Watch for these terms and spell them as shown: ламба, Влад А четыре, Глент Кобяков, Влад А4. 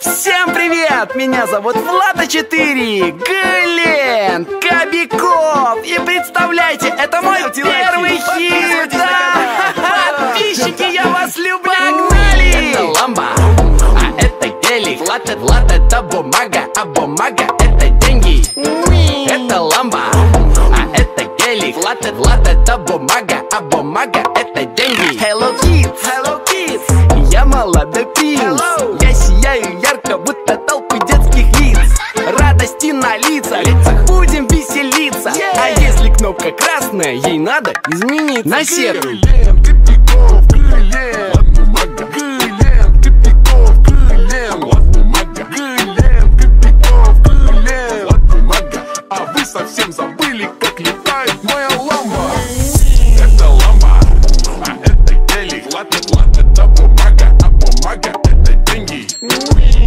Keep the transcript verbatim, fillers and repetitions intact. Всем привет! Меня зовут Влад А четыре, Глент Кобяков. И представляйте, это мой первый хит. Подписчики, я вас люблю. Погнали! Это ламба, а это гелик. Влад, Влад, это бумага, а бумага это деньги. Это ламба, а это гелик. Влад, Влад, это бумага, а бумага это деньги. Hello kids, hello kids. Я молодой принц. Я сияю ярко, будто толпы детских лиц. Радости на лицах, будем веселиться. А если кнопка красная, ей надо изменить на серую. Совсем забыли, как летает моя ламба. Это ламба, а это гелик. Влад, Влад, это бумага, а бумага это деньги.